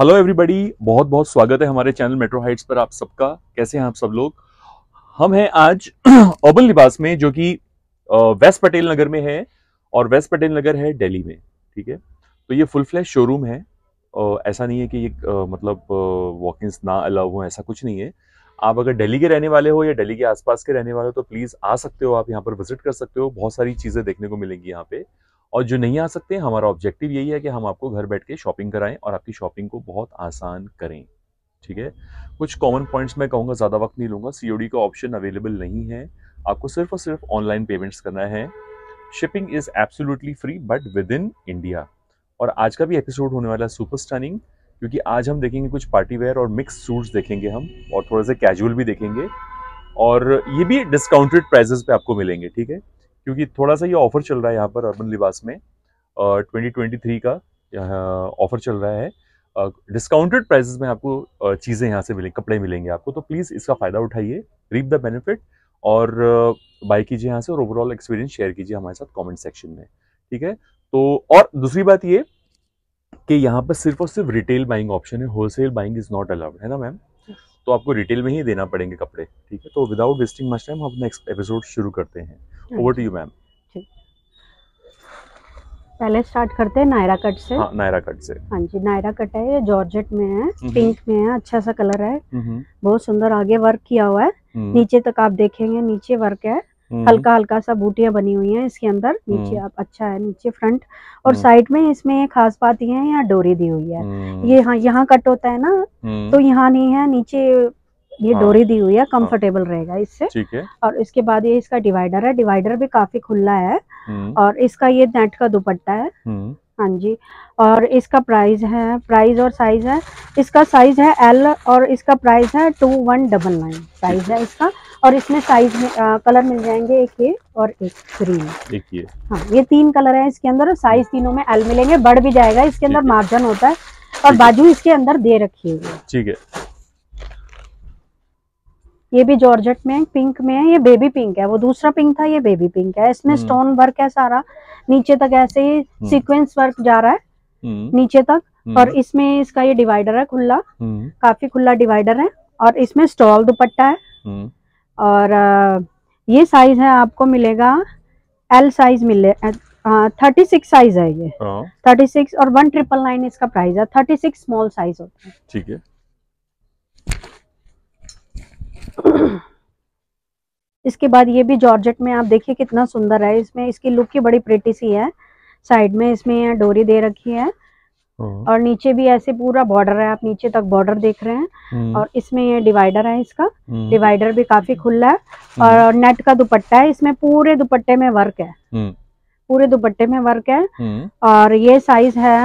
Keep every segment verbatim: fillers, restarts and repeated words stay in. Hello everybody, बहुत बहुत स्वागत है हमारे चैनल मेट्रो हाइट्स पर आप सबका। कैसे हैं आप सब लोग? हम हैं आज अर्बन लिबास में, जो कि वेस्ट पटेल नगर में है, और वेस्ट पटेल नगर है दिल्ली में। ठीक है, तो ये फुल फ्लैश शोरूम है। ऐसा नहीं है कि ये मतलब वॉकिंग्स ना अलाउ हो, ऐसा कुछ नहीं है। आप अगर दिल्ली के रहने वाले हो या दिल्ली के आसपास के रहने वाले हो तो प्लीज़ आ सकते हो, आप यहाँ पर विजिट कर सकते हो, बहुत सारी चीज़ें देखने को मिलेंगी यहाँ पे। और जो नहीं आ सकते, हमारा ऑब्जेक्टिव यही है कि हम आपको घर बैठ के शॉपिंग कराएं और आपकी शॉपिंग को बहुत आसान करें। ठीक है, कुछ कॉमन पॉइंट्स मैं कहूँगा, ज़्यादा वक्त नहीं लूँगा। सीओडी का ऑप्शन अवेलेबल नहीं है, आपको सिर्फ और सिर्फ ऑनलाइन पेमेंट्स करना है। Shipping is absolutely free but within India. और आज का भी एपिसोड होने वाला है सुपर स्टनिंग, क्योंकि आज हम देखेंगे कुछ पार्टी वेयर और मिक्स सूट्स देखेंगे हम, और थोड़े से कैजुअल भी देखेंगे, और ये भी डिस्काउंटेड प्राइजेस पे आपको मिलेंगे। ठीक है, क्योंकि थोड़ा सा ये ऑफ़र चल रहा है यहाँ पर अर्बन लिबास में, ट्वेंटी ट्वेंटी थ्री का ऑफ़र चल रहा है। डिस्काउंटेड प्राइजेस में आपको चीज़ें यहाँ से मिलेंगी, कपड़े मिलेंगे आपको, तो प्लीज़ इसका फ़ायदा उठाइए, रीप द बेनिफिट, और बाय कीजिए यहाँ से, और ओवरऑल एक्सपीरियंस शेयर कीजिए हमारे साथ कॉमेंट सेक्शन में। ठीक है, तो और दूसरी बात ये कि यहाँ पर सिर्फ और सिर्फ रिटेल बाइंग ऑप्शन है, wholesale buying is not allowed, है ना मैम? तो आपको रिटेल में ही देना पड़ेंगे कपड़े। ठीक है, तो विदाउट वेस्टिंग मच टाइम हम नेक्स्ट एपिसोड शुरू करते हैं। Over to you ma'am. पहले स्टार्ट करते हैं नायरा कट से। हाँ, नायरा कट से। हाँ जी, नायरा कट है, ये जॉर्जेट में है, पिंक में है, अच्छा सा कलर है, बहुत सुंदर आगे वर्क किया हुआ है। नीचे तक आप देखेंगे, नीचे वर्क है, हल्का हल्का सा बूटियां बनी हुई हैं इसके अंदर, नीचे आप अच्छा है नीचे फ्रंट और साइड में। इसमें खास बात यह है, यहाँ डोरी दी हुई है। ये हाँ, यहाँ कट होता है ना, तो यहाँ नहीं है, नीचे ये हाँ, डोरी दी हुई है, कंफर्टेबल हाँ, रहेगा इससे। ठीक है, और इसके बाद ये इसका डिवाइडर है, डिवाइडर भी काफी खुला है, और इसका ये नेट का दुपट्टा है। हाँ जी, और इसका प्राइस है, प्राइस और साइज है, इसका साइज है एल और इसका प्राइस है two one double nine, price है इसका। और इसमें साइज में आ, कलर मिल जाएंगे, एक ये और एक ग्रीन, एक ये। हाँ, ये तीन कलर है इसके अंदर, साइज तीनों में एल मिलेंगे, बढ़ भी जाएगा, इसके अंदर मार्जिन होता है, और बाजू इसके अंदर दे रखी हुई है। ठीक है, ये भी जॉर्जेट में, पिंक में है, ये बेबी पिंक है, वो दूसरा पिंक था, ये बेबी पिंक है। इसमें स्टोन वर्क है सारा, नीचे तक ऐसे ही सीक्वेंस वर्क जा रहा है नीचे तक, और इसमें इसका ये डिवाइडर है खुला, काफी खुला डिवाइडर है, और इसमें स्टॉल दुपट्टा है, और ये साइज है आपको मिलेगा एल साइज मिले, थर्टी सिक्स साइज है ये, थर्टी सिक्स और वन ट्रिपल नाइन इसका प्राइस है। थर्टी सिक्स स्मॉल साइज होता है। ठीक है, इसके बाद ये भी जॉर्जेट में, आप देखिए कितना सुंदर है, इसमें इसकी लुक ही बड़ी प्रिटी सी है। साइड में इसमें डोरी दे रखी है, और नीचे भी ऐसे पूरा बॉर्डर है, आप नीचे तक बॉर्डर देख रहे हैं, और इसमें ये डिवाइडर है, इसका डिवाइडर भी काफी खुला है, और नेट का दुपट्टा है, इसमें पूरे दुपट्टे में वर्क है, पूरे दुपट्टे में वर्क है, और ये साइज है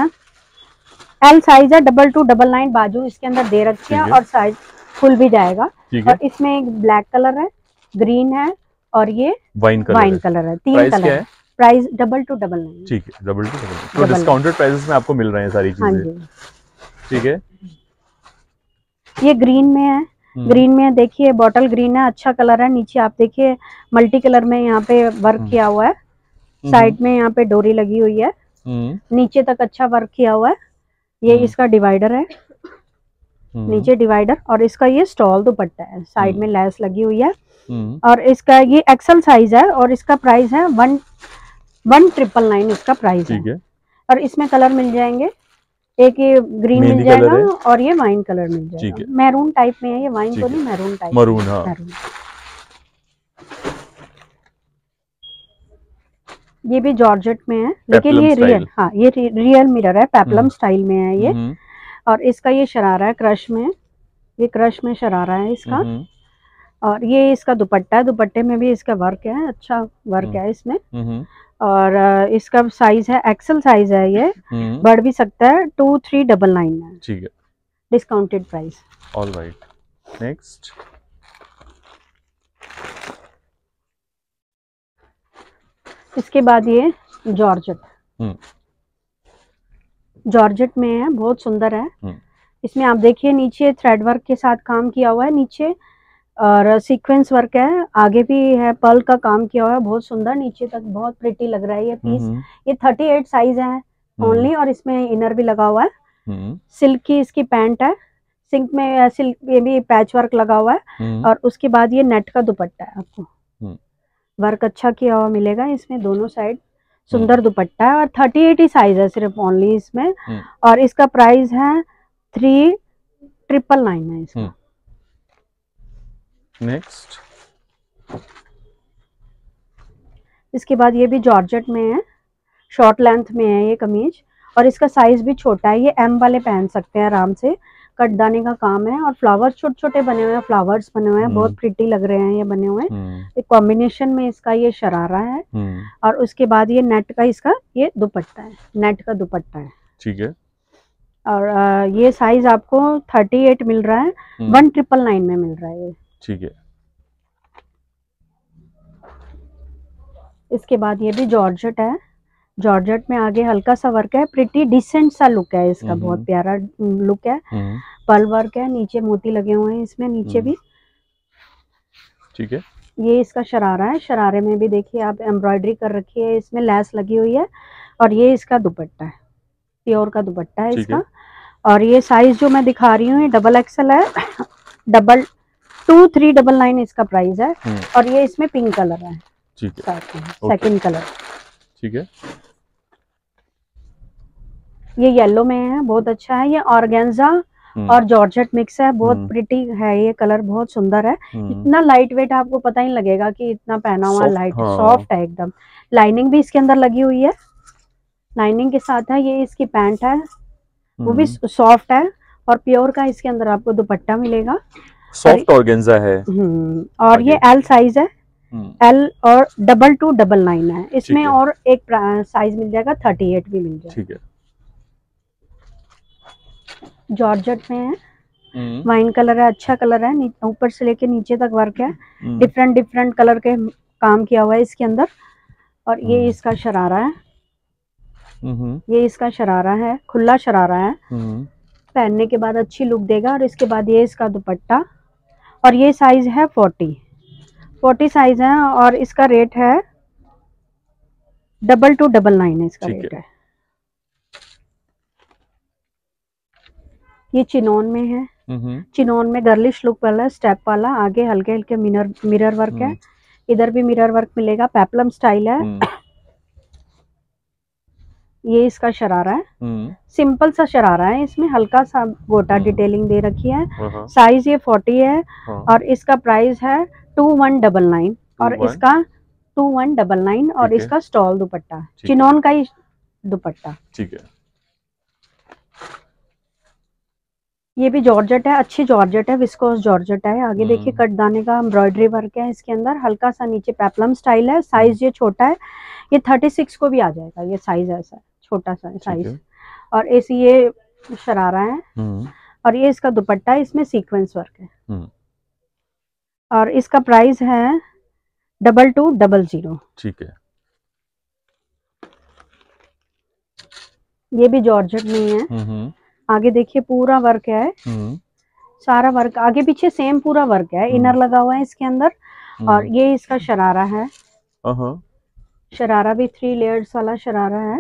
एल साइज है, डबल टू डबल नाइन, बाजू इसके अंदर दे रखी है, और साइज खुल भी जाएगा। और इसमें एक ब्लैक कलर है, ग्रीन है, और ये वाइन कलर, वाइन कलर है, तीन कलर है। Price double two double nine. ठीक है, डबल टू डबल नाइन, तो डिस्काउंटेड प्राइसेस में आपको मिल रहे हैं सारी चीजें। ठीक है, ये ग्रीन में है, ग्रीन में देखिए बॉटल ग्रीन है, अच्छा कलर है, नीचे आप देखिए मल्टी कलर में यहाँ पे वर्क किया हुआ है, साइड में यहाँ पे डोरी लगी हुई है, नीचे तक अच्छा वर्क किया हुआ है। ये इसका डिवाइडर है, नीचे डिवाइडर, और इसका ये स्टॉल दुपट्टा है, साइड में लेस लगी हुई है, और इसका ये एक्सल साइज है, और इसका प्राइस है वन वन ट्रिपल नाइन इसका प्राइस है। और इसमें कलर मिल जाएंगे, एक ये ग्रीन मिल जाएगा, और ये वाइन कलर मिल जाएगा, मैरून टाइप में है, ये वाइन तो नहीं, मैरून टाइप, मैरून। हाँ, ये भी जॉर्जेट में है, लेकिन ये रियल, हाँ ये रियल मिरर है, पेप्लम स्टाइल में है ये। और इसका ये शरारा है, क्रश में, ये क्रश में शरारा है इसका, और ये इसका दुपट्टा है, दुपट्टे में भी इसका वर्क है, अच्छा वर्क है इसमें, और इसका साइज है एक्सल साइज है, ये बढ़ भी सकता है, टू थ्री डबल नाइन है। ठीक है, discounted price. All right, next इसके बाद ये जॉर्जेट, जॉर्जेट में है, बहुत सुंदर है, इसमें आप देखिए नीचे थ्रेड वर्क के साथ काम किया हुआ है नीचे, और सीक्वेंस वर्क है, आगे भी है पर्ल का काम किया हुआ है, बहुत सुंदर, नीचे तक बहुत प्रिटी लग रहा है ये पीस। ये थर्टी एट साइज है ओनली, और इसमें इनर भी लगा हुआ है, सिल्क की इसकी पैंट है, सिल्क में सिल्क में भी पैच वर्क लगा हुआ है, और उसके बाद ये नेट का दुपट्टा है। आपको वर्क अच्छा किया हुआ मिलेगा इसमें, दोनों साइड सुंदर दुपट्टा है, और थर्टी एटी साइज है सिर्फ ओनली इसमें, और इसका प्राइस है थ्री ट्रिपल नाइन है इसका। नेक्स्ट इसके बाद ये भी जॉर्जेट में है, शॉर्ट लेंथ में है ये कमीज, और इसका साइज भी छोटा है, ये एम वाले पहन सकते हैं आराम से, कटदाने का काम है, और फ्लावर्स छोटे छोटे बने हुए हैं, फ्लावर्स बने हुए हैं, बहुत प्रिटी लग रहे हैं ये बने हुए। एक कॉम्बिनेशन में इसका ये शरारा है, और उसके बाद ये नेट का इसका ये दुपट्टा है, नेट का दुपट्टा है, ठीक है। और ये साइज आपको थर्टी एट मिल रहा है, वन ट्रिपल नाइन में मिल रहा है ये, ठीक है। इसके बाद ये भी जॉर्जेट है, जॉर्जेट में आगे हल्का सा वर्क है, प्रिटी डिसेंट सा लुक है इसका, बहुत प्यारा लुक है, पर्ल वर्क है, नीचे मोती लगे हुए हैं इसमें नीचे भी, ठीक है। ये इसका शरारा है, शरारे में भी देखिए आप एम्ब्रॉयडरी कर रखी है, इसमें लैस लगी हुई है, और ये इसका दुपट्टा है, प्योर का दुपट्टा है इसका, और ये साइज जो मैं दिखा रही हूँ ये डबल एक्सल है, double two three double nine इसका प्राइस है, और ये इसमें पिंक कलर है, सेकेंड कलर, ठीक है। ये येलो में है, बहुत अच्छा है, ये ऑर्गेन्जा और जॉर्जेट मिक्स है, बहुत प्रिटी है ये कलर, बहुत सुंदर है, इतना लाइट वेट आपको पता ही नहीं लगेगा कि इतना पहना हुआ, लाइट सॉफ्ट है एकदम। लाइनिंग भी इसके अंदर लगी हुई है, लाइनिंग के साथ है, ये इसकी पैंट है, वो भी सॉफ्ट है, और प्योर का इसके अंदर आपको दुपट्टा मिलेगा, सॉफ्ट ऑर्गेन्जा है, और ये एल साइज है, एल और डबल टू डबल नाइन है इसमें, और एक साइज मिल जाएगा थर्टी एट भी मिल जाएगा, ठीक है। जॉर्जेट में है, वाइन कलर है, अच्छा कलर है, ऊपर से लेके नीचे तक वर्क है, डिफरेंट डिफरेंट कलर के काम किया हुआ है इसके अंदर, और ये इसका शरारा है, ये इसका शरारा है, खुला शरारा है, पहनने के बाद अच्छी लुक देगा, और इसके बाद ये इसका दुपट्टा, और ये साइज है फोर्टी फोर्टी साइज है, और इसका रेट है डबल टू डबल नाइन इसका रेट है। ये चिनोन में है, चिनोन में गर्लिश लुक वाला स्टेप वाला, आगे हल्के हल्के मिरर मिरर वर्क है, इधर भी मिरर वर्क मिलेगा, पेप्लम स्टाइल है। ये इसका शरारा है, सिंपल सा शरारा है, इसमें हल्का सा गोटा डिटेलिंग दे रखी है, साइज ये फोर्टी है, और इसका प्राइस है टू वन डबल नाइन, और इसका टू वन डबल नाइन, और इसका स्टॉल दुपट्टा, चिनोन का ही दुपट्टा, ठीक है। ये भी जॉर्जेट है, अच्छी जॉर्जेट है, विस्कोस जॉर्जेट है, आगे देखिए कट दाने का एम्ब्रॉयडरी वर्क है इसके अंदर, हल्का सा नीचे पेप्लम स्टाइल है, साइज ये छोटा है, ये थर्टी सिक्स को भी आ जाएगा, ये साइज ऐसा छोटा सा साइज, और ऐसी ये शरारा है, और ये इसका दुपट्टा है, इसमें सीक्वेंस वर्क है, और इसका प्राइस है डबल टू डबल जीरो, ठीक है। ये भी जॉर्जेट नहीं है, आगे देखिए पूरा वर्क है, सारा वर्क आगे पीछे सेम पूरा वर्क है, इनर लगा हुआ है इसके अंदर, और ये इसका शरारा है, शरारा भी थ्री लेयर्स वाला शरारा है,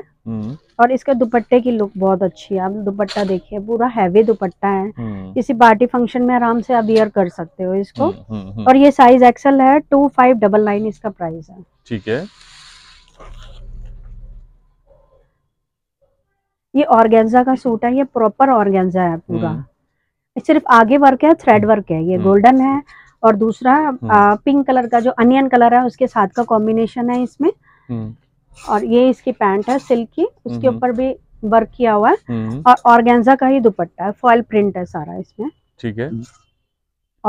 और इसका दुपट्टे की लुक बहुत अच्छी है, आप दुपट्टा देखिए पूरा हैवी दुपट्टा है, किसी पार्टी फंक्शन में आराम से आप वियर कर सकते हो इसको, और ये साइज एक्सल है, टू फाइव डबल नाइन इसका प्राइस है, ठीक है। ये ऑर्गेन्जा का सूट है, ये प्रॉपर ऑर्गेन्जा है पूरा, सिर्फ आगे वर्क है, थ्रेड वर्क है, ये गोल्डन है, और दूसरा आ, पिंक कलर का जो अनियन कलर है उसके साथ का कॉम्बिनेशन है इसमें, और ये इसकी पैंट है सिल्क की, उसके ऊपर भी वर्क किया हुआ है, और ऑर्गेन्जा का ही दुपट्टा है, फॉइल प्रिंट है सारा इसमें, ठीक है।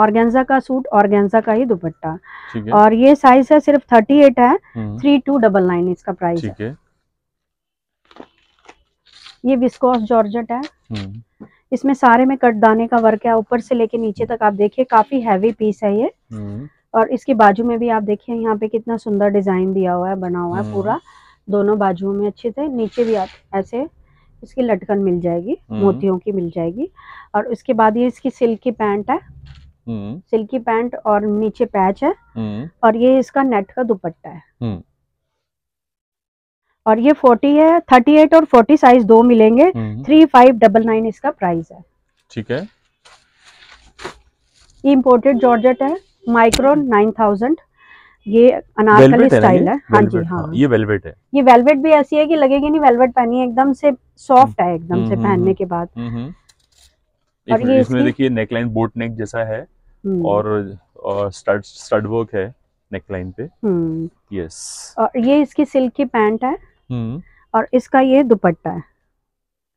ऑर्गेन्जा का सूट, ऑर्गेन्जा का ही दुपट्टा, और ये साइज है सिर्फ थर्टी एट है, थ्री टू डबल नाइन इसका प्राइस है। ये विस्कोस जॉर्जेट है, इसमें सारे में कट दाने का वर्क है, ऊपर से लेके नीचे तक आप देखिए, काफी हैवी पीस है ये, और इसके बाजू में भी आप देखिए यहाँ पे कितना सुंदर डिजाइन दिया हुआ है, बना हुआ है पूरा, दोनों बाजुओं में अच्छे से, नीचे भी आप ऐसे इसकी लटकन मिल जाएगी, मोतियों की मिल जाएगी, और उसके बाद ये इसकी सिल्क की पैंट है, सिल्क की पैंट और नीचे पैच है, और ये इसका नेट का दुपट्टा है, और ये फोर्टी है, थर्टी एट और फोर्टी साइज दो मिलेंगे। थ्री फाइव डबल नाइन इसका प्राइस है। ठीक है, इम्पोर्टेड जॉर्जेट है, माइक्रोन नाइन थाउजेंड। ये अनारकली स्टाइल है, है। हाँ जी हाँ, ये वेलवेट है। ये वेलवेट भी ऐसी है कि लगेगी नहीं वेलवेट पहनी है, एकदम से सॉफ्ट है एकदम से पहनने के बाद। और ये इसमें देखिए नेकलाइन बोट नेक जैसा है और स्टड स्टड वर्क है नेकलाइन पे। यस, और ये इसकी सिल्क की पैंट है और इसका ये दुपट्टा है,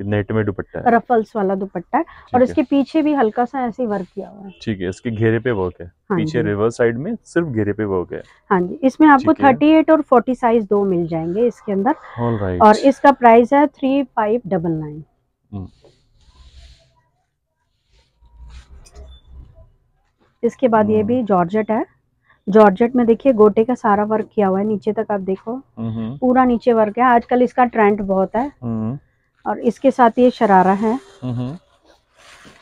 नेट में दुपट्टा है, रफल्स वाला दुपट्टा है। और इसके पीछे भी हल्का सा ऐसे वर्क किया हुआ है। ठीक है, इसके घेरे पे वर्क है। हाँ, पीछे रिवर्स साइड में सिर्फ घेरे पे वर्क है। हाँ जी, इसमें आपको थर्टी एट और फोर्टी साइज दो मिल जाएंगे इसके अंदर। ऑलराइट, और इसका प्राइस है थ्री फाइव डबल नाइन। इसके बाद ये भी जॉर्जेट है। जॉर्जेट में देखिए गोटे का सारा वर्क किया हुआ है, नीचे तक आप देखो पूरा नीचे वर्क है। आजकल इसका ट्रेंड बहुत है। और इसके साथ ये शरारा है,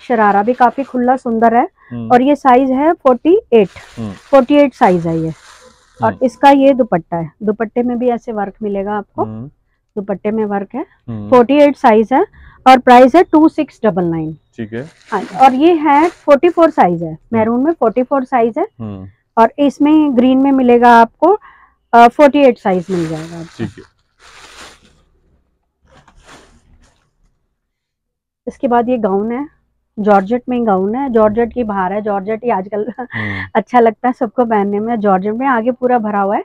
शरारा भी काफी खुला सुंदर है। और ये साइज है forty eight, forty eight size है ये। और इसका ये दुपट्टा है, दुपट्टे में भी ऐसे वर्क मिलेगा आपको, दुपट्टे में वर्क है। फोर्टी एट साइज है और प्राइस है टू सिक्स डबल नाइन। ठीक है, और ये है फोर्टी फोर साइज है, मैरून में फोर्टी फोर साइज है। और इसमें ग्रीन में मिलेगा आपको फोर्टी एट साइज मिल जाएगा आपको। ठीक है, इसके बाद ये गाउन है, जॉर्जेट में गाउन है। जॉर्जेट की बाहर है, जॉर्जेट ही आजकल अच्छा लगता है सबको पहनने में। जॉर्जेट में आगे पूरा भरा हुआ है,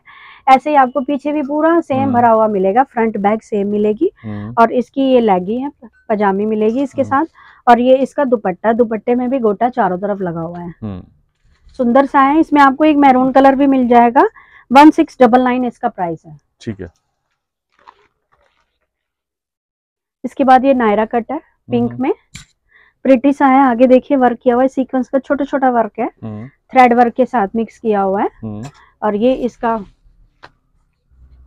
ऐसे ही आपको पीछे भी पूरा सेम भरा हुआ मिलेगा, फ्रंट बैक सेम मिलेगी। और इसकी ये लेगी है, पजामी मिलेगी इसके साथ। और ये इसका दुपट्टा, दुपट्टे में भी गोटा चारों तरफ लगा हुआ है, सुंदर सा है। इसमें आपको एक मैरून कलर भी मिल जाएगा। वन सिक्स डबल नाइन इसका प्राइस है। ठीक है, इसके बाद ये नायरा कट है, पिंक में प्रिटी सा है। आगे देखिए वर्क किया हुआ है, सीक्वेंस का छोटा छोटा वर्क है, थ्रेड वर्क के साथ मिक्स किया हुआ है। और ये इसका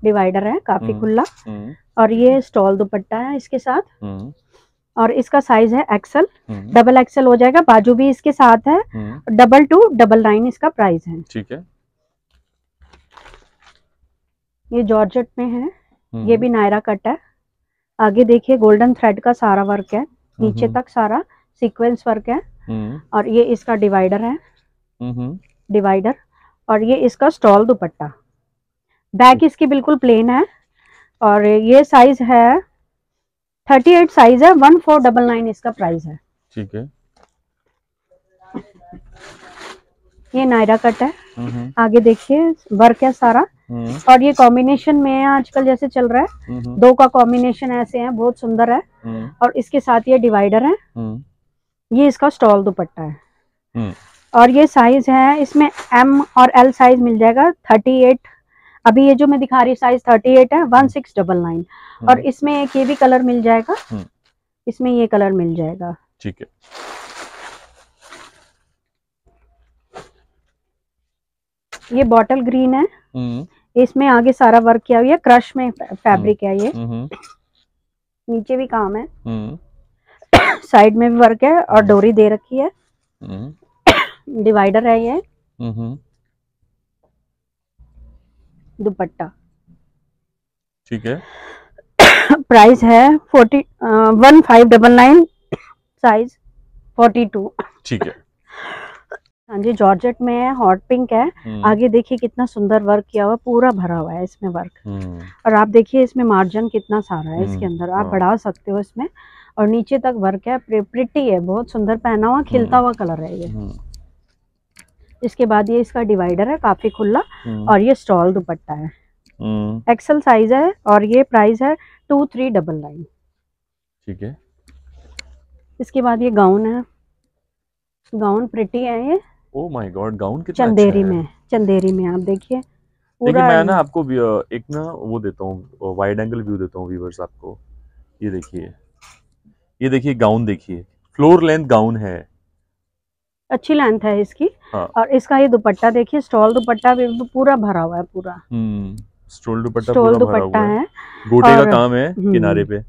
डिवाइडर है, काफी खुला। और ये स्टॉल दुपट्टा है इसके साथ। और इसका साइज है एक्सल, डबल एक्सल हो जाएगा। बाजू भी इसके साथ है, डबल टू डबल नाइन इसका प्राइस है। ठीक है, ये जॉर्जेट में है, ये भी नायरा कट है। आगे देखिए गोल्डन थ्रेड का सारा वर्क है, नीचे तक सारा सीक्वेंस वर्क है। और ये इसका डिवाइडर है, डिवाइडर। और ये इसका स्टॉल दुपट्टा, बैक इसकी बिल्कुल प्लेन है। और ये साइज है थर्टी एट साइज है, वन फोर डबल नाइन इसका प्राइस है। ठीक है, ये नायरा कट है। आगे देखिए वर्क है सारा। और ये कॉम्बिनेशन में है, आजकल जैसे चल रहा है दो का कॉम्बिनेशन, ऐसे है बहुत सुंदर है। और इसके साथ ये डिवाइडर है, ये इसका स्टॉल दुपट्टा है। और ये साइज है, इसमें एम और एल साइज मिल जाएगा। थर्टी एट, अभी ये जो मैं दिखा रही साइज थर्टी एट है, वन सिक्स डबल नाइन। और इसमें एक ये भी कलर मिल जाएगा, इसमें ये कलर मिल जाएगा। ठीक है, ये बॉटल ग्रीन है, इसमें आगे सारा वर्क किया हुआ है, क्रश में फैब्रिक है ये, नीचे भी काम है, साइड में भी वर्क है। और डोरी दे रखी है, डिवाइडर है ये, दुपट्टा। ठीक है, प्राइस है forty one five double nine size forty two. ठीक है, हाँ जी, जॉर्जेट में है, हॉट पिंक है। आगे देखिए कितना सुंदर वर्क किया हुआ, पूरा भरा हुआ है इसमें वर्क। और आप देखिए इसमें मार्जिन कितना सारा है इसके अंदर, आप बढ़ा सकते हो इसमें। और नीचे तक वर्क है, प्रिटी है, बहुत सुंदर पहना हुआ, खिलता हुआ कलर है ये। इसके बाद ये इसका डिवाइडर है, काफी खुला। और ये स्टॉल दुपट्टा है, एक्सल साइज है। और ये प्राइस है टू थ्री डबल नाइन। ठीक है, इसके बाद ये गाउन है, गाउन प्रिटी है ये। ओ माय गॉड, गाउन कितना चंदेरी में, चंदेरी में आप देखिए पूरा। मैं ना आपको एक ना वो देता हूँ, वाइड एंगल व्यू देता हूँ व्यूअर्स आपको। ये देखिए, ये देखिए गाउन, देखिए फ्लोर लेंथ गाउन है, अच्छी लेंथ है इसकी। हाँ। और इसका ये दुपट्टा देखिए, स्टॉल दुपट्टा भी पूरा भरा हुआ है, पूरा स्टॉल दुपट्टा, स्टॉल दुपट्टा है, गोटे का काम है किनारे पे।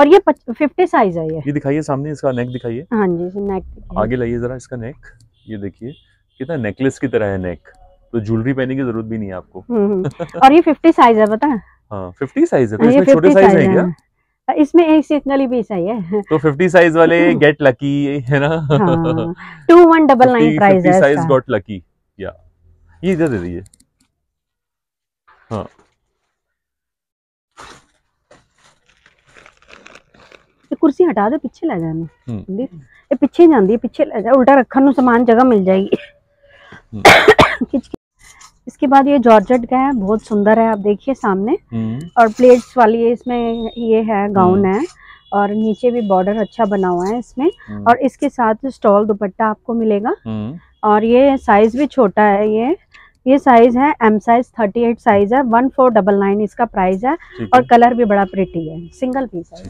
और ये फिफ्टी साइज है ये। ये दिखाइए सामने, इसका नेक दिखाइए। हाँ जी, नेक आगे लाइए जरा, इसका नेक ये देखिए कितना नेकलेस की तरह है नेक, तो ज्वेलरी पहनने की जरूरत भी नहीं है आपको। और ये फिफ्टी साइज है, पता है। हाँ, फिफ्टी साइज है तो इसमें छोटे साइज है क्या? इसमें एक से इतना भी सही है तो फिफ्टी साइज वाले गेट लकी है ना। हाँ, two one double nine price है, फिफ्टी साइज गॉट लकी। या ये इधर दे दीजिए। हाँ तो कुर्सी हटा दो, पीछे ला जाना, ये पीछे जांदी, पीछे ला जा, उल्टा रखन नु सामान जगह मिल जाएगी। इसके बाद ये जॉर्जेट का है, बहुत सुंदर है, आप देखिए सामने, और प्लेट्स वाली है, इसमें ये है गाउन है और नीचे भी बॉर्डर अच्छा बना हुआ है इसमें, और इसके साथ स्टॉल दुपट्टा आपको मिलेगा। और ये साइज भी छोटा है, ये ये साइज है M size, thirty eight size है, वन फोर डबल नाइन इसका प्राइस है, और कलर भी बड़ा प्रिटी है, सिंगल पीस है।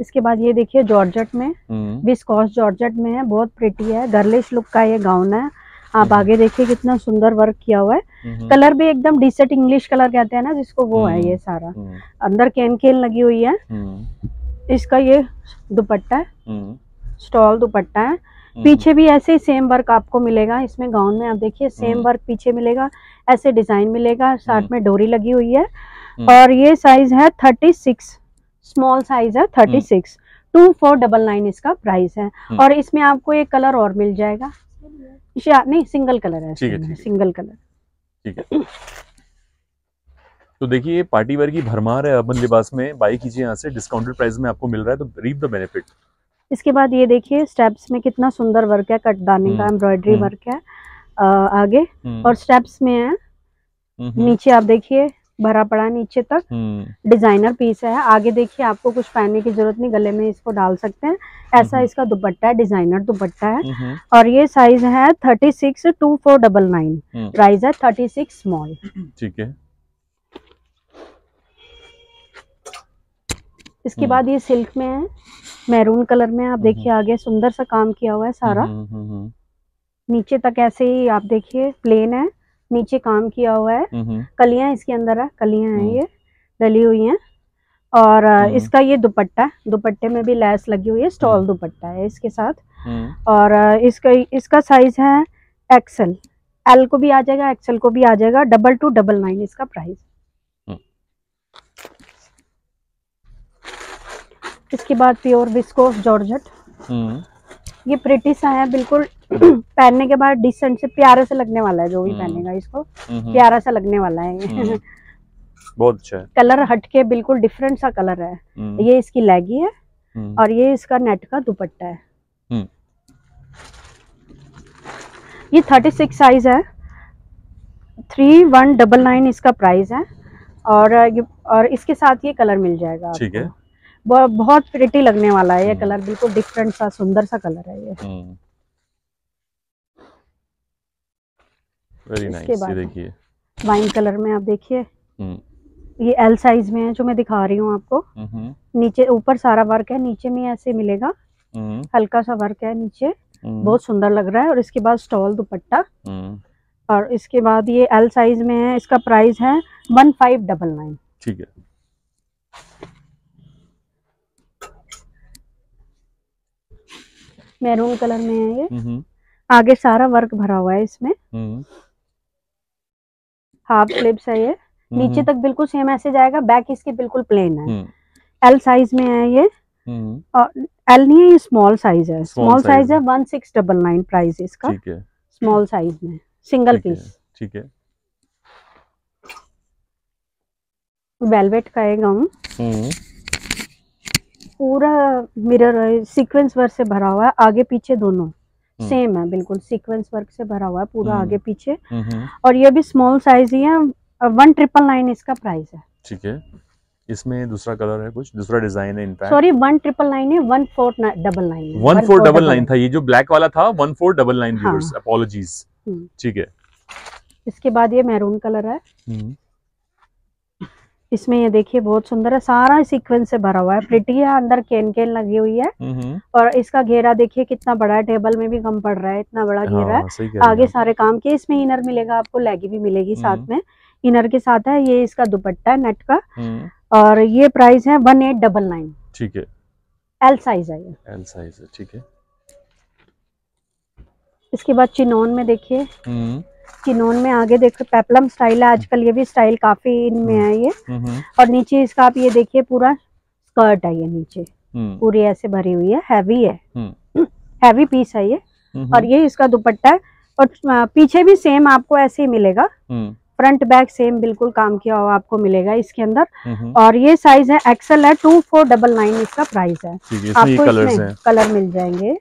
इसके बाद ये देखिए जॉर्जेट में, विस्कॉस जॉर्जेट में है, बहुत प्रिटी है, गर्लिश लुक का ये गाउन है, आप आगे देखिए कितना सुंदर वर्क किया हुआ है, कलर भी एकदम डिसेंट, इंग्लिश कलर कहते हैं ना जिसको, वो है ये सारा, अंदर केन केन लगी हुई है। इसका ये दुपट्टा है, स्टॉल दुपट्टा है, पीछे भी ऐसे ही सेम वर्क आपको मिलेगा, इसमें गाउन में आप देखिए सेम वर्क पीछे मिलेगा, ऐसे डिजाइन मिलेगा, साथ में डोरी लगी हुई है। और ये साइज है थर्टी सिक्स स्मॉल साइज है, thirty six two four double nine इसका प्राइस है। और इसमें आपको एक कलर और मिल जाएगा, नहीं सिंगल कलर है, ठीक है, ठीक है, सिंगल कलर, ठीक है। तो देखिए ये पार्टी वेयर की भरमार है अर्बन लिबास में, बाय कीजिए यहाँ से, डिस्काउंटेड प्राइस में आपको मिल रहा है, तो रीप द बेनिफिट। इसके बाद ये देखिए स्टेप्स में कितना सुंदर वर्क है, कटदानी का एम्ब्रॉयडरी वर्क है आगे, और स्टेप्स में है नीचे आप देखिए भरा पड़ा नीचे तक, डिजाइनर पीस है, आगे देखिए आपको कुछ पहनने की जरूरत नहीं, गले में इसको डाल सकते हैं, ऐसा इसका दुपट्टा है, डिजाइनर दुपट्टा है। और ये साइज है thirty six two four double nine price है, थर्टी सिक्स स्मॉल, ठीक है। इसके बाद ये सिल्क में है, मैरून कलर में, आप देखिए आगे सुंदर सा काम किया हुआ है सारा, नीचे तक ऐसे ही आप देखिए प्लेन है, नीचे काम किया हुआ है, कलियां इसके अंदर है, कलियां हैं ये डली हुई हैं। और इसका ये दुपट्टा, दुपट्टे में भी लैस लगी हुई है, स्टॉल दुपट्टा है इसके साथ। और इसका इसका साइज है एक्सल, एल को भी आ जाएगा, एक्सल को भी आ जाएगा, डबल टू डबल नाइन इसका प्राइस। इसके बाद प्योर विस्कोस जॉर्जेट, ये प्रिटी सा है बिल्कुल, पहनने के बाद डिसेंट से प्यारा सा लगने वाला है, जो भी पहनेगा इसको प्यारा सा लगने वाला है, बहुत अच्छा है, कलर हटके बिल्कुल डिफरेंट सा कलर है। ये इसकी लैगी है और ये इसका नेट का दुपट्टा है, ये थर्टी सिक्स साइज है, थ्री वन डबल नाइन इसका प्राइस है। और और इसके साथ ये कलर मिल जाएगा, ठीक है, बहुत प्रिटी लगने वाला है ये कलर, बिल्कुल डिफरेंट सा सुंदर सा कलर है ये, वेरी नाइस। ये देखिए वाइन कलर में आप देखिए, ये एल साइज में है जो मैं दिखा रही हूँ आपको, नीचे ऊपर सारा वर्क है, नीचे में ऐसे मिलेगा, हल्का सा वर्क है नीचे, बहुत सुंदर लग रहा है। और इसके बाद स्टॉल दुपट्टा, और इसके बाद ये एल साइज में है, इसका प्राइस है वन फाइव डबल नाइन, ठीक है। मैरून कलर में है ये, आगे सारा वर्क भरा हुआ है इसमें, हाफ स्लीव्स है ये, नीचे तक बिल्कुल सेम ऐसे जाएगा, बैक इसकी बिल्कुल प्लेन है। एल साइज में है ये, और एल नहीं है ये स्मॉल साइज है, स्मॉल साइज है, one six double nine price इसका, स्मॉल साइज में सिंगल पीस, ठीक है। वेलवेट का है गाउन, पूरा मिरर सीक्वेंस वर्क से भरा हुआ है, आगे पीछे दोनों सेम है, बिल्कुल सीक्वेंस वर्क से भरा हुआ है पूरा आगे पीछे। और ये भी स्मॉल साइज ही है, वन ट्रिपल नाइन इसका प्राइस है, ठीक है। इसमें दूसरा कलर है, कुछ दूसरा डिजाइन है, in fact sorry one triple nine है, one four double nine, one four double nine था ये जो ब्लैक वाला था, one four double nine, apologies, ठीक है। इसके बाद ये मैरून कलर है, इसमें ये देखिए बहुत सुंदर है, सारा सीक्वेंस से भरा हुआ है, प्रिटी है, अंदर केन केन लगी हुई है। और इसका घेरा देखिए कितना बड़ा है, टेबल में भी कम पड़ रहा है, इतना बड़ा घेरा है, आगे सारे काम के। इसमें इनर मिलेगा आपको, लेगी भी मिलेगी साथ में, इनर के साथ है। ये इसका दुपट्टा है नेट का, और ये प्राइस है वन एट डबल नाइन, ठीक है। एल साइज है, एल साइज है, ठीक है। इसके बाद चिनोन में देखिए चिनोन में आगे देखो पेप्लम स्टाइल है आजकल, ये भी स्टाइल काफी इनमें है ये। और नीचे इसका आप ये देखिए पूरा स्कर्ट है ये नीचे पूरी ऐसे भरी हुई है, हैवी है, हैवी पीस है ये। और ये इसका दुपट्टा है और पीछे भी सेम आपको ऐसे ही मिलेगा, फ्रंट बैक सेम बिल्कुल काम किया हुआ आपको मिलेगा इसके अंदर। और ये साइज है एक्सल है, टू फोर डबल नाइन इसका प्राइस है। आपको इसमें कलर मिल जाएंगे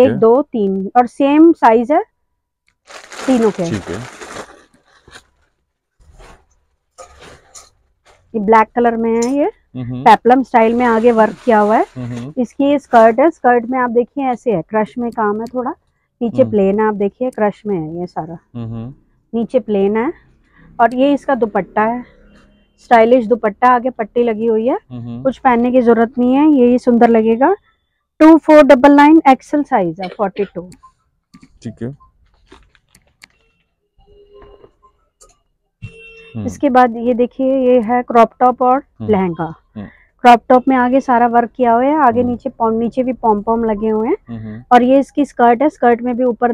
एक दो तीन और सेम साइज है तीनों के। ये ब्लैक कलर में है, ये पेप्लम स्टाइल में आगे वर्क किया हुआ है। इसकी ये स्कर्ट है, स्कर्ट में आप देखिए ऐसे है, क्रश में काम है थोड़ा, नीचे प्लेन है आप देखिए, क्रश में है ये सारा, नीचे प्लेन है। और ये इसका दुपट्टा है, स्टाइलिश दुपट्टा, आगे पट्टी लगी हुई है, कुछ पहनने की जरूरत नहीं है, यही सुंदर लगेगा। Two four double nine XL size है, फोर्टी टू ठीक है। इसके बाद ये देखिए ये है क्रॉप टॉप और लहंगा। क्रॉप टॉप में आगे सारा वर्क किया हुआ है, आगे नीचे पॉम, नीचे भी पॉम पॉम लगे हुए हैं। और ये इसकी स्कर्ट है, स्कर्ट में भी ऊपर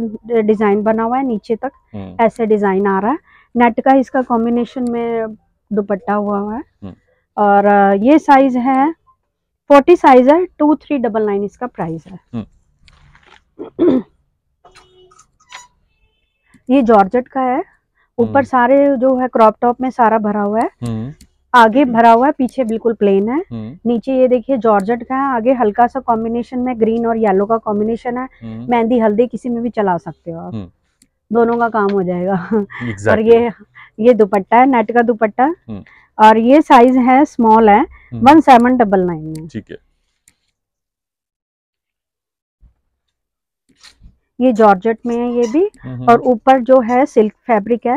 डिजाइन बना हुआ है, नीचे तक ऐसे डिजाइन आ रहा है। नेट का इसका कॉम्बिनेशन में दुपट्टा हुआ हुआ है। और ये साइज है फोर्टी साइज है, टू थ्री डबल नाइन इसका प्राइस है। ये जॉर्जेट का है, ऊपर सारे जो है क्रॉप टॉप में सारा भरा हुआ है, आगे भरा हुआ है, पीछे बिल्कुल प्लेन है। नीचे ये देखिए जॉर्जेट का है, आगे हल्का सा कॉम्बिनेशन में ग्रीन और येलो का कॉम्बिनेशन है, मेहंदी हल्दी किसी में भी चला सकते हो आप, दोनों का काम हो जाएगा। exactly. और ये ये दुपट्टा है, नेट का दुपट्टा। और ये साइज है स्मॉल है, वन सेवन डबल नाइन में ठीक है। ये जॉर्जेट में है ये भी, और ऊपर जो है सिल्क फैब्रिक है,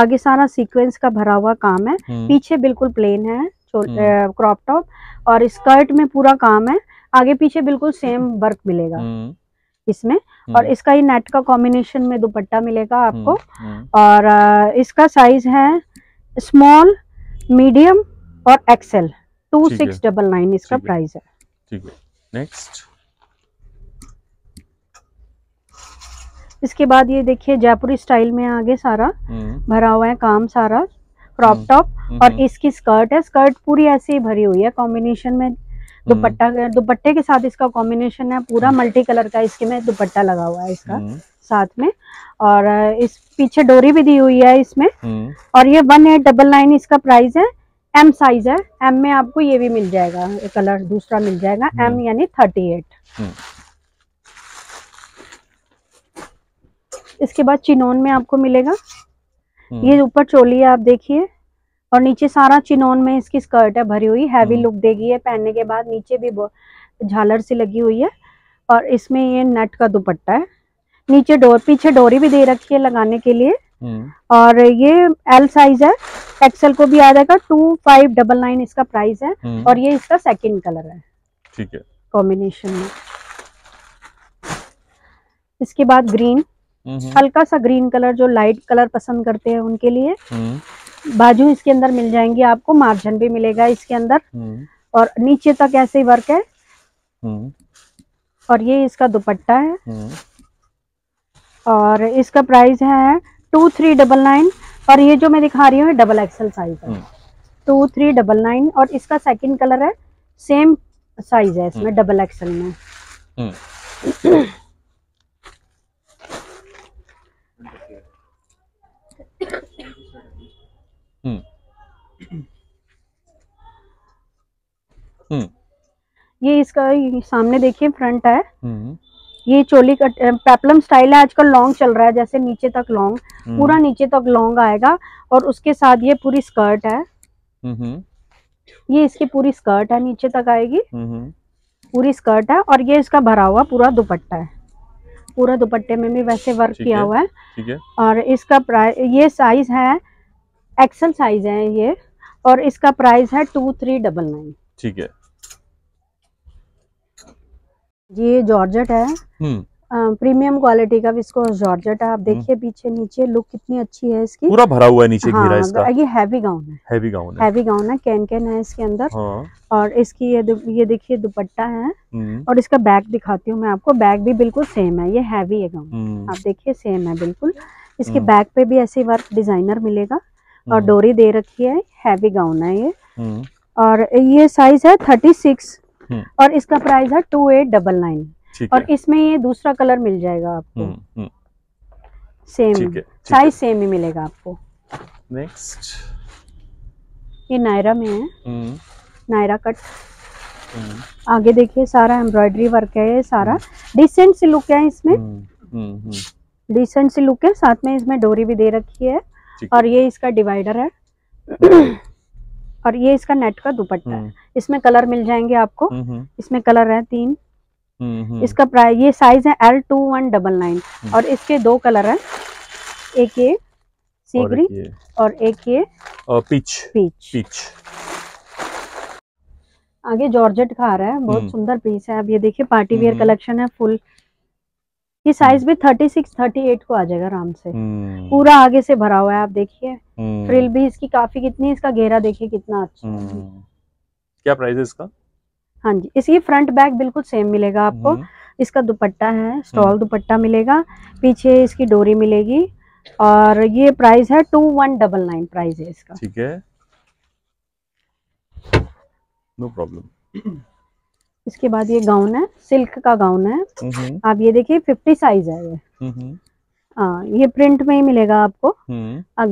आगे सारा सीक्वेंस का भरा हुआ काम है, पीछे बिल्कुल प्लेन है क्रॉप टॉप। और स्कर्ट में पूरा काम है, आगे पीछे बिल्कुल सेम वर्क मिलेगा इसमें। और इसका ही नेट का कॉम्बिनेशन में दुपट्टा मिलेगा आपको। और इसका साइज है स्मॉल मीडियम और XL, two six double nine इसका प्राइस है ठीक है। नेक्स्ट इसके बाद ये देखिए जयपुरी स्टाइल में आगे सारा भरा हुआ है काम, सारा क्रॉप टॉप। और इसकी स्कर्ट है, स्कर्ट पूरी ऐसे ही भरी हुई है कॉम्बिनेशन में, दुपट्टा दुपट्टे के साथ इसका कॉम्बिनेशन है पूरा, मल्टी कलर का इसके में दुपट्टा लगा हुआ है इसका साथ में। और इस पीछे डोरी भी दी हुई है इसमें। और ये वन एट डबल नाइन इसका प्राइस है, एम साइज है। एम में आपको ये भी मिल जाएगा, कलर दूसरा मिल जाएगा, एम यानी थर्टी एट इसके बाद चिनोन में आपको मिलेगा, ये ऊपर चोली है आप देखिए, और नीचे सारा चिनोन में इसकी स्कर्ट है भरी हुई, हैवी लुक देगी है पहनने के बाद, नीचे भी झालर सी लगी हुई है। और इसमें ये नेट का दुपट्टा है, नीचे डोर पीछे डोरी भी दे रखी है लगाने के लिए। और ये एल साइज है, एक्सेल को भी आ जाएगा, टू फाइव डबल नाइन इसका प्राइस है। और ये इसका सेकेंड कलर है ठीक है कॉम्बिनेशन में। इसके बाद ग्रीन, हल्का सा ग्रीन कलर जो लाइट कलर पसंद करते हैं उनके लिए। बाजू इसके अंदर मिल जाएंगी आपको, मार्जिन भी मिलेगा इसके अंदर, और नीचे तक ऐसे ही वर्क है। और ये इसका दुपट्टा है, और इसका प्राइस है टू थ्री डबल नाइन। और ये जो मैं दिखा रही हूँ डबल एक्सल साइज है, टू थ्री डबल नाइन। और इसका सेकंड कलर है, सेम साइज है इसमें डबल एक्सल में। ये इसका ये सामने देखिए फ्रंट है, ये चोली का पेप्लम स्टाइल है आजकल, लॉन्ग चल रहा है जैसे, नीचे तक लॉन्ग, पूरा नीचे तक लॉन्ग आएगा। और उसके साथ ये पूरी स्कर्ट है, ये इसकी पूरी स्कर्ट है, नीचे तक आएगी पूरी स्कर्ट है। और ये इसका भरा हुआ पूरा दुपट्टा है, पूरा दुपट्टे में भी वैसे वर्क किया हुआ है ठीक है। और इसका प्राइस, ये साइज है एक्सल साइज है ये। और इसका प्राइस है टू थ्री डबल नाइन ठीक है। ये जॉर्जेट है, प्रीमियम क्वालिटी का विस्कोस जॉर्जेट है आप देखिए, पीछे नीचे लुक कितनी अच्छी है इसकी, पूरा भरा हुआ है नीचे घेरा इसका। ये हैवी गाउन है, हैवी गाउन है, हैवी गाउन है, कैन कैन है इसके अंदर। हाँ। और इसकी ये ये देखिए दुपट्टा है। और इसका बैग दिखाती हूँ मैं आपको, बैग भी बिल्कुल सेम है, ये हैवी है गाउन आप देखिए, सेम है बिल्कुल। इसके बैक पे भी ऐसे वर्क डिजाइनर मिलेगा और डोरी दे रखी है, हैवी गाउन है ये, और ये साइज है थर्टी सिक्स, और इसका प्राइस है टू एट डबल नाइन, और इसमें ये दूसरा कलर मिल जाएगा आपको, सेम साइज सेम ही मिलेगा आपको। नेक्स्ट ये नायरा में है, नायरा कट। आगे देखिए सारा एम्ब्रॉयडरी वर्क है, ये सारा डिसेंट सी लुक है, इसमें डिसेंट सी लुक है, साथ में इसमें डोरी भी दे रखी है, और ये इसका डिवाइडर है, और ये इसका नेट का दुपट्टा है। इसमें कलर मिल जाएंगे आपको, इसमें कलर है तीन। इसका प्राइस, ये साइज है L two one double nine, और इसके दो कलर है, एक ये सी ग्रीन और एक ये पीच पीच। आगे जॉर्जेट का आ रहा है, बहुत सुंदर पीस है। अब ये देखिए पार्टी वेयर कलेक्शन है फुल। ये साइज भी थर्टी सिक्स, थर्टी एट को आ जाएगा आराम से। पूरा आगे से भरा हुआ है, आप देखिए फ्रिल भी इसकी काफी, कितनी इसका घेरा देखिए कितना अच्छा है। क्या प्राइस है इसका? हाँ जी, इसकी फ्रंट बैक बिल्कुल सेम मिलेगा आपको। इसका दुपट्टा है, स्टॉल दुपट्टा मिलेगा, पीछे इसकी डोरी मिलेगी, और ये प्राइस है two one double nine, price है इसका। ठीक है, नो प्रॉब्लम। इसके बाद ये गाउन है, सिल्क का गाउन है। आप ये देखिए फिफ्टी साइज है ये। हाँ, ये प्रिंट में ही मिलेगा आपको।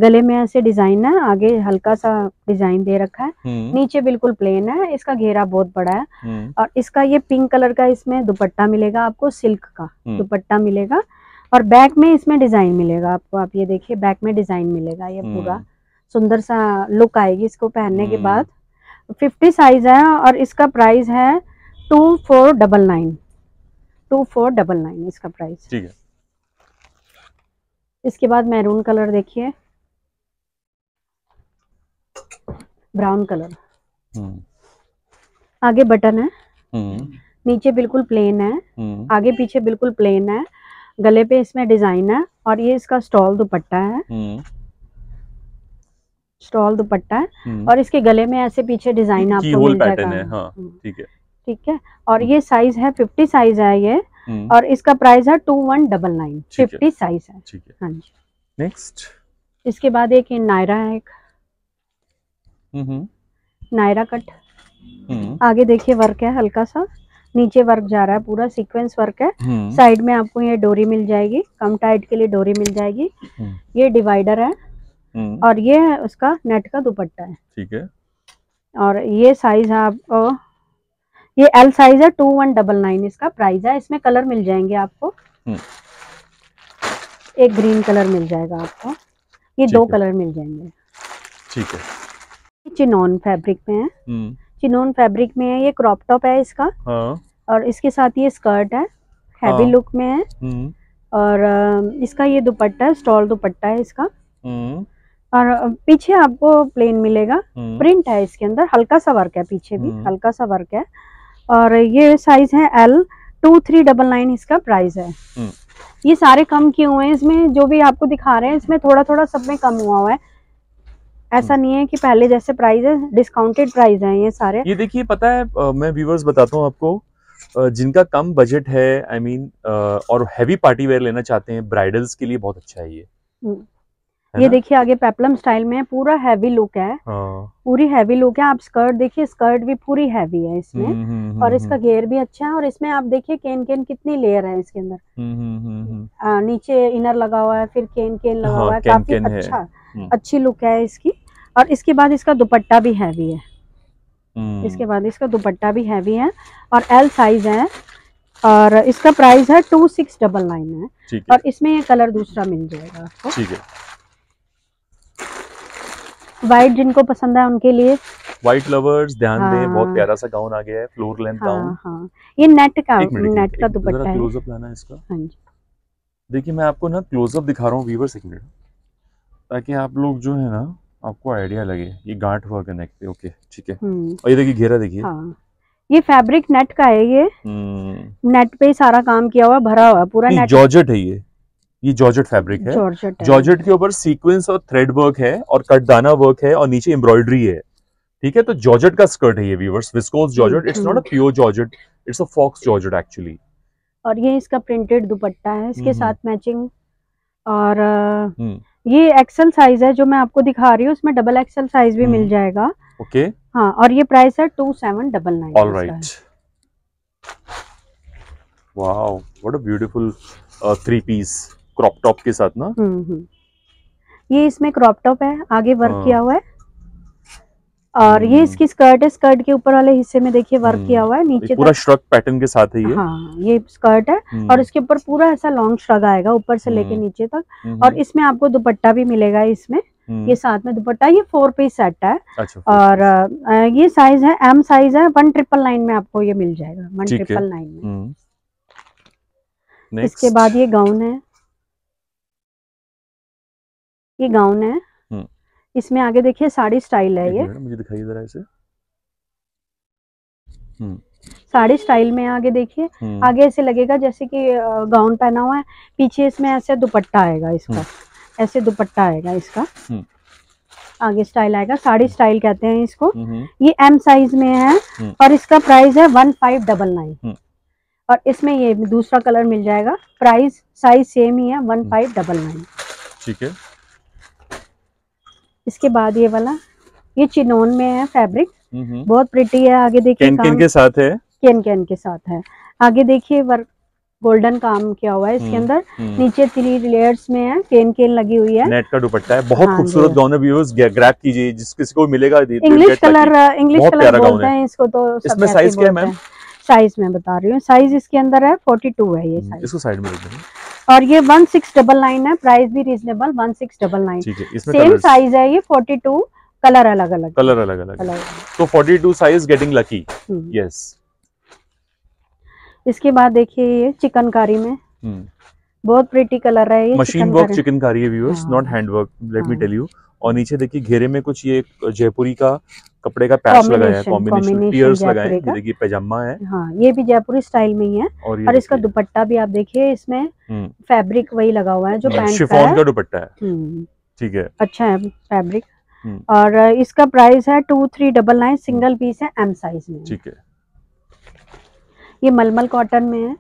गले में ऐसे डिजाइन है, आगे हल्का सा डिजाइन दे रखा है, नीचे बिल्कुल प्लेन है। इसका घेरा बहुत बड़ा है, और इसका ये पिंक कलर का इसमें दुपट्टा मिलेगा आपको, सिल्क का दुपट्टा मिलेगा, और बैक में इसमें डिजाइन मिलेगा आपको। आप ये देखिए बैक में डिजाइन मिलेगा, ये पूरा सुंदर सा लुक आएगी इसको पहनने के बाद। फिफ्टी साइज है, और इसका प्राइस है two four double nine, two four double nine इसका प्राइस। ठीक है। इसके बाद मैरून कलर देखिए, ब्राउन कलर, आगे बटन है, नीचे बिल्कुल प्लेन है, आगे पीछे बिल्कुल प्लेन है, गले पे इसमें डिजाइन है, और ये इसका स्टॉल दुपट्टा है, स्टॉल दुपट्टा है, और इसके गले में ऐसे पीछे डिजाइन आपको मिल जाएगा। ठीक है, ठीक है। और ये साइज है फिफ्टी साइज है ये, और इसका प्राइस है two one double nine, fifty size है। ठीक है, हाँ जी। नेक्स्ट इसके बाद एक नायरा है, एक नायरा कट। आगे देखिए वर्क है हल्का सा, नीचे वर्क जा रहा है, पूरा सीक्वेंस वर्क है। साइड में आपको ये डोरी मिल जाएगी, कम टाइट के लिए डोरी मिल जाएगी, ये डिवाइडर है, और ये उसका नेट का दुपट्टा है। ठीक है, और ये साइज है आपको, ये एल साइज है, टू वन डबल नाइन इसका प्राइस है। इसमें कलर मिल जाएंगे आपको, एक ग्रीन कलर मिल जाएगा आपको, ये दो कलर मिल जाएंगे। ठीक है, चिनॉन फैब्रिक में है, चिनॉन फैब्रिक में है, ये क्रॉप टॉप है इसका, और इसके साथ ये स्कर्ट है, हैवी लुक में है, और इसका ये दुपट्टा है, स्टॉल दुपट्टा है इसका, और पीछे आपको प्लेन मिलेगा, प्रिंट है इसके अंदर, हल्का सा वर्क है, पीछे भी हल्का सा वर्क है, और ये साइज है L, two three double nine इसका प्राइस है। ये सारे कम किए हुए हैं इसमें, जो भी आपको दिखा रहे हैं इसमें थोड़ा थोड़ा सब में कम हुआ हुआ है, ऐसा नहीं है कि पहले जैसे प्राइस है, डिस्काउंटेड प्राइस है ये सारे। ये देखिए, पता है मैं व्यूवर्स बताता हूँ आपको, जिनका कम बजट है, आई मीन और हैवी पार्टी वेयर लेना चाहते हैं, ब्राइडल्स के लिए बहुत अच्छा है ये। ये देखिए आगे पेप्लम स्टाइल में पूरा हैवी लुक है, पूरी हैवी लुक है। आप स्कर्ट देखिए, स्कर्ट भी पूरी हैवी है इसमें, और इसका घेर भी अच्छा है, और इसमें आप देखिए केन केन कितनी लेयर है इसके अंदर, आ, नीचे इनर लगा हुआ है, फिर केन केन लगा हुआ है, काफी अच्छा अच्छी लुक है इसकी। और इसके बाद इसका दुपट्टा भी हैवी है, इसके बाद इसका दुपट्टा भी हैवी है, और एल साइज है, और इसका प्राइस है टू सिक्स डबल नाइन है, और इसमें ये कलर दूसरा मिल जाएगा आपको। ठीक है, व्हाइट जिनको पसंद है उनके लिए, व्हाइट लवर्स ध्यान हाँ, दें। बहुत प्यारा सा गाउन आ गया है, फ्लोर लेंथ गाउन। हाँ, हाँ, ये नेट का नेट का दुपट्टा है। क्लोजअप लाना है इसका। हाँ जी, देखिए मैं आपको ना क्लोजअप दिखा रहा हूँ व्यूअर्स एक मिनट, ताकि आप लोग जो है ना आपको आइडिया लगे। ये गांठ हुआ कनेक्ट पे, ओके ठीक है। और ये देखिए घेरा देखिए, ये फैब्रिक नेट का है, ये नेट पे सारा काम किया हुआ, भरा हुआ पूरा नेट, जॉर्जेट है ये, ये जॉर्जेट फैब्रिक है, जॉर्जेट के ऊपर सीक्वेंस और थ्रेड वर्क है, और कटदाना वर्क है, और नीचे एम्ब्रॉयडरी है। ठीक है, तो जॉर्जेट का स्कर्ट है ये viewers, viscose georgette, it's not a pure georgette, it's a faux georgette actually. और ये इसका प्रिंटेड दुपट्टा है, इसके साथ मैचिंग, और ये एक्सेल साइज है जो मैं आपको दिखा रही हूँ, इसमें डबल एक्सेल साइज भी मिल जाएगा। ओके हाँ, और ये प्राइस है two seven double nine. All right, wow what a beautiful three piece crop top के साथ ना। हम्म, ये इसमें क्रॉप टॉप है, आगे वर्क किया हुआ है, और ये इसकी स्कर्ट है, स्कर्ट के ऊपर वाले हिस्से में देखिए वर्क किया हुआ है, नीचे पूरा श्रग पैटर्न के साथ है ये। हाँ, ये स्कर्ट है और इसके ऊपर पूरा ऐसा लॉन्ग श्रग आएगा ऊपर से लेके नीचे तक, और इसमें आपको दुपट्टा भी मिलेगा इसमें, ये साथ में दुपट्टा। ये फोर पीस सेट है। अच्छा, और ये साइज है एम साइज है, वन ट्रिपल नाइन में आपको ये मिल जाएगा, वन ट्रिपल नाइन में। इसके बाद ये गाउन है, ये गाउन है, इसमें आगे देखिए साड़ी स्टाइल है, ये मुझे दिखाइए जरा इसे। हम्म, साड़ी स्टाइल में आगे देखिए, आगे ऐसे लगेगा जैसे कि गाउन पहना हुआ है, पीछे इसमें ऐसे दुपट्टा आएगा इसका, ऐसे दुपट्टा आएगा इसका, आगे स्टाइल आएगा, साड़ी स्टाइल कहते हैं इसको। ये एम साइज में है और इसका प्राइस है वन फाइव डबल नाइन, और इसमें ये दूसरा कलर मिल जाएगा, प्राइस साइज सेम ही है वन फाइव डबल नाइन। ठीक है, इसके बाद ये वाला, ये चिनोन में है फैब्रिक, बहुत प्रिटी है, आगे देखिए कैन के साथ है, कैन कैन के साथ है, आगे देखिए वर्क गोल्डन काम किया हुआ है इसके अंदर, नीचे थ्री लेयर्स में है, कैन कैन लगी हुई है, नेट का दुपट्टा है, बहुत खूबसूरत गाउन है। व्यूअर्स ग्रैब कीजिए, जिस किसी को मिलेगा। इंग्लिश कलर, इंग्लिश कलर बोलते हैं इसको, तो इसमें साइज क्या है मैम? साइज मैं बता रही हूँ, साइज इसके अंदर है फोर्टी टू है ये साइज, इसको साइड में रख देंगे, और ये वन सिक्स डबल नाइन है, प्राइस भी reasonable one six double nine. Same size है ये, फोर्टी टू, कलर अलग अलग, कलर अलग अलग, कलर तो forty two size getting lucky. Yes, इसके बाद देखिए ये चिकनकारी में, बहुत प्रिटी कलर है ये, मशीन वर्क चिकनकारी है viewers, not hand work, let me tell you. और नीचे देखिए घेरे में कुछ ये जयपुरी का कपड़े का पैच लगाया है, कॉम्बिनेशन पियर्स लगाए हैं, देखिए पैजामा है। हाँ, ये भी जयपुरी स्टाइल में ही है, और, और इसका दुपट्टा भी आप देखिए, इसमें फैब्रिक वही लगा हुआ है जो पैंट का है, शिफॉन का दुपट्टा है। ठीक है, अच्छा है फैब्रिक, और इसका प्राइस है two three double nine, single piece है, एम साइज में। ठीक है, ये मलमल कॉटन में है,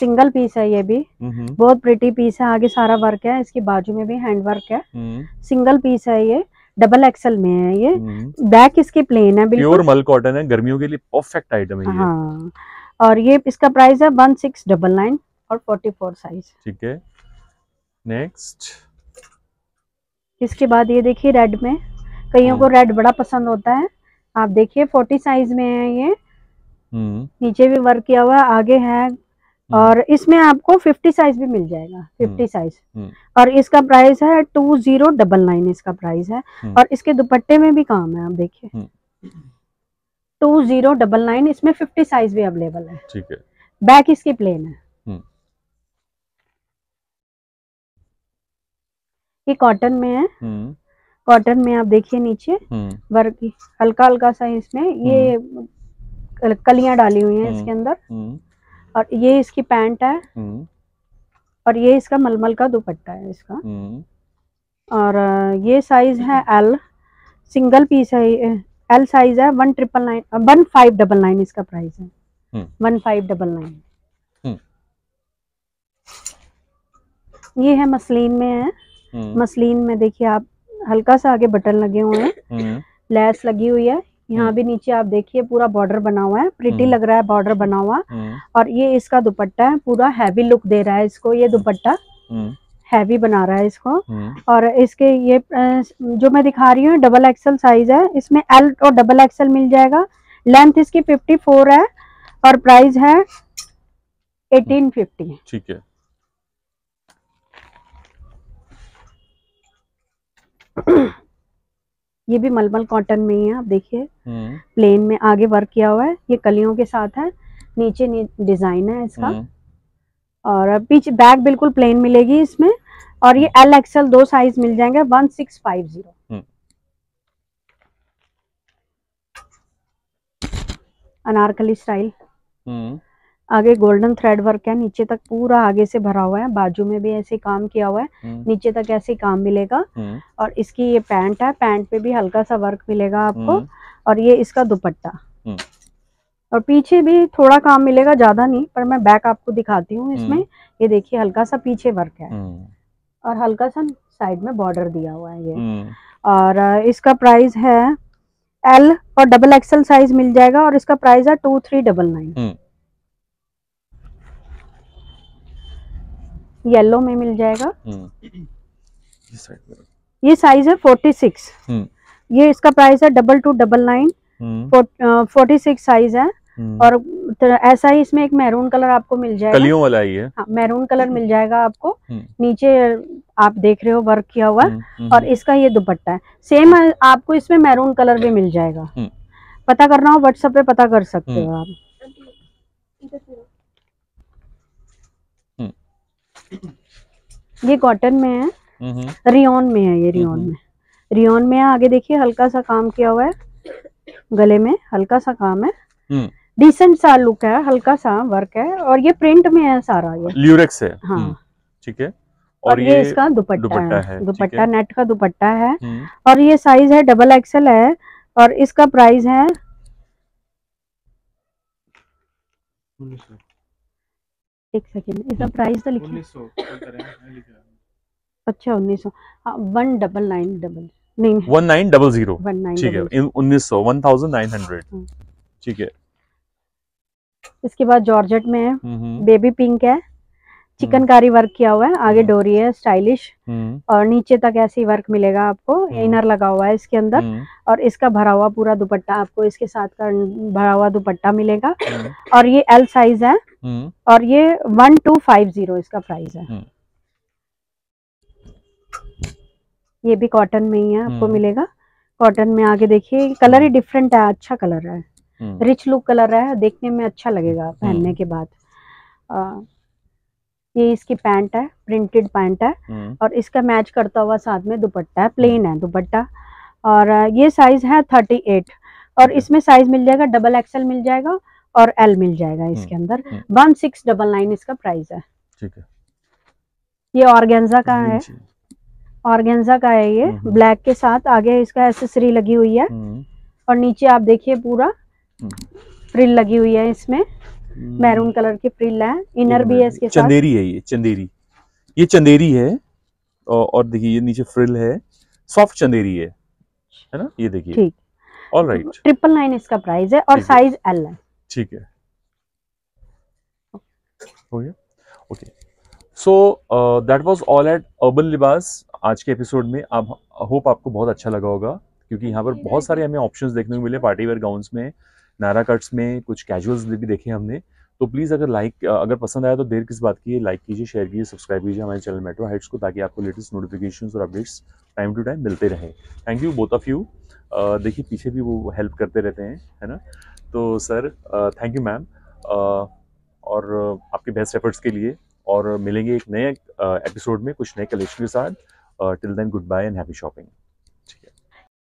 सिंगल पीस है, ये भी बहुत प्रिटी पीस है, आगे सारा वर्क है, इसके बाजू में भी हैंड वर्क है, सिंगल पीस है, ये डबल एक्सल में है, ये बैक इसके प्लेन है, बिल्कुल प्योर मल कॉटन है, गर्मियों के लिए परफेक्ट आइटम है ये। हाँ, और ये इसका प्राइस है वन सिक्स डबल नाइन, और फोर्टी फोर साइज। ठीक है, नेक्स्ट, इसके बाद ये देखिए रेड में, कईयों को रेड बड़ा पसंद होता है, आप देखिए फोर्टी साइज में है ये, नीचे भी वर्क किया हुआ है, आगे है, और इसमें आपको फिफ्टी साइज भी मिल जाएगा, फिफ्टी साइज, और इसका प्राइस है टू जीरो डबल नाइन, इसका प्राइस है, और इसके दुपट्टे में भी काम है, आप देखिए टू जीरो डबल नाइन, इसमें फिफ्टी साइज भी अवेलेबल है। ठीक है, बैक इसकी प्लेन है, ये कॉटन में है, कॉटन में आप देखिए नीचे वर्क हल्का हल्का सा, इसमें ये कलियां डाली हुई हैं इसके अंदर, और ये इसकी पैंट है, और ये इसका मलमल का दुपट्टा है इसका, और ये साइज है एल, सिंगल पीस है, एल साइज है, one triple nine one five double nine इसका प्राइस है, वन फाइव डबल नाइन। ये है मसलिन में है, मसलिन में देखिए आप, हल्का सा आगे बटन लगे हुए हैं, लेस लगी हुई है, यहाँ भी नीचे आप देखिए पूरा बॉर्डर बना हुआ है, प्रिटी लग रहा है बॉर्डर बना हुआ, और ये इसका दुपट्टा है, पूरा हैवी लुक दे रहा है इसको, ये दुपट्टा हैवी बना रहा है इसको, और इसके ये जो मैं दिखा रही हूँ डबल एक्सल साइज है, इसमें एल और डबल एक्सल मिल जाएगा, लेंथ इसकी फिफ्टी फोर है, और प्राइस है एटीन फिफ्टी। ठीक है, ये भी मलमल कॉटन में ही है, आप देखिए प्लेन में, आगे वर्क किया हुआ है, ये कलियों के साथ है, नीचे डिजाइन है इसका, और पीछे बैक बिल्कुल प्लेन मिलेगी इसमें, और ये एल एक्सएल दो साइज मिल जाएंगे, one six five zero. Anarkali style, आगे गोल्डन थ्रेड वर्क है, नीचे तक पूरा आगे से भरा हुआ है, बाजू में भी ऐसे काम किया हुआ है, नीचे तक ऐसे काम मिलेगा, और इसकी ये पैंट है, पैंट पे भी हल्का सा वर्क मिलेगा आपको, और ये इसका दुपट्टा, और पीछे भी थोड़ा काम मिलेगा, ज्यादा नहीं, पर मैं बैक आपको दिखाती हूँ इसमें, ये देखिए हल्का सा पीछे वर्क है। और हल्का सा साइड में बॉर्डर दिया हुआ है ये। और इसका प्राइस है एल और डबल एक्सएल साइज मिल जाएगा और इसका प्राइस है two three double nine. Yellow में मिल जाएगा। ये साइज है फोर्टी सिक्स। ये इसका प्राइस है double two double nine. Forty six size है। और ऐसा ही इसमें एक मैरून कलर आपको मिल जाएगा, कलियों वाला ही है। हाँ, मैरून कलर मिल जाएगा आपको। नीचे आप देख रहे हो वर्क किया हुआ। और इसका ये दुपट्टा है सेम, आपको इसमें मैरून कलर भी मिल जाएगा। पता करना हो व्हाट्सएप पे पता कर सकते हो आप। ये कॉटन में है, रियोन में है, ये रियोन में रियोन में आगे देखिए हल्का सा काम किया हुआ है, गले में हल्का सा काम है, डिसेंट सा लुक है, हल्का सा वर्क है। और ये प्रिंट में है सारा, ये ल्यूरेक्स है। हाँ ठीक है। और, और ये, ये इसका दुपट्टा, दुपट्टा है, दुपट्टा नेट का दुपट्टा है। और ये साइज है डबल एक्सेल है और इसका प्राइस है एक सेकेंड, इसका प्राइस तो लिखा अच्छा उन्नीस सौ वन डबल नाइन डबल नहीं वन नाइन डबल जीरो ठीक है उन्नीस सौ वन थाउजेंड नाइन हंड्रेड ठीक है। इसके बाद जॉर्जेट में है, बेबी पिंक है, चिकनकारी वर्क किया हुआ है, आगे डोरी है स्टाइलिश और नीचे तक ऐसी वर्क मिलेगा आपको। इनर लगा हुआ है इसके अंदर और इसका भरा हुआ पूरा दुपट्टा आपको इसके साथ का भरा हुआ दुपट्टा मिलेगा। और ये एल साइज है और ये वन टू फाइव जीरो इसका प्राइस है। ये भी कॉटन में ही है, आपको मिलेगा कॉटन में। आगे देखिए कलर ही डिफरेंट है, अच्छा कलर है, रिच लुक कलर है, देखने में अच्छा लगेगा पहनने के बाद। आ, ये इसकी पैंट है, प्रिंटेड पैंट है और इसका मैच करता हुआ साथ में दुपट्टा है, प्लेन है दुपट्टा। और ये साइज है थर्टी एट और इसमें साइज मिल जाएगा डबल एक्सएल मिल जाएगा और एल मिल जाएगा इसके अंदर। वन सिक्स डबल नाइन इसका प्राइस है ठीक है। ये ऑर्गेन्जा का है, ऑर्गेन्जा का है ये, ब्लैक के साथ आगे इसका एक्सेसरी लगी हुई है और नीचे आप देखिए पूरा फ्रिल लगी हुई है, इसमें मैरून कलर की फ्रिल है, इनर भी है इसके साथ। चंदेरी है ये, चंदेरी ये चंदेरी है और देखिए ये नीचे फ्रिल है, सॉफ्ट चंदेरी है है ना, ये देखिए ठीक। ऑलराइट ट्रिपल नाइन इसका प्राइस है और साइज एल है ठीक है। Okay so that was all at Urban Libaas आज के एपिसोड में। आप होप आपको बहुत अच्छा लगा होगा क्योंकि यहाँ पर बहुत सारे हमें ऑप्शंस देखने को मिले, पार्टी वेयर गाउन्स में, नायरा कट्स में, कुछ कैजुअल्स भी देखे हमने। तो प्लीज़ अगर लाइक अगर पसंद आया तो देर किस बात की, लाइक कीजिए, शेयर कीजिए, सब्सक्राइब कीजिए हमारे चैनल मेट्रो हाइट्स को, ताकि आपको लेटेस्ट नोटिफिकेशंस और अपडेट्स टाइम टू टाइम मिलते रहे। Thank you both of you. देखिए पीछे भी वो हेल्प करते रहते हैं है ना। तो सर थैंक यू मैम और uh, आपके बेस्ट एफर्ट्स के लिए। और मिलेंगे एक नए एपिसोड uh, में कुछ नए कलेक्शन के साथ। Till then good bye and happy shopping.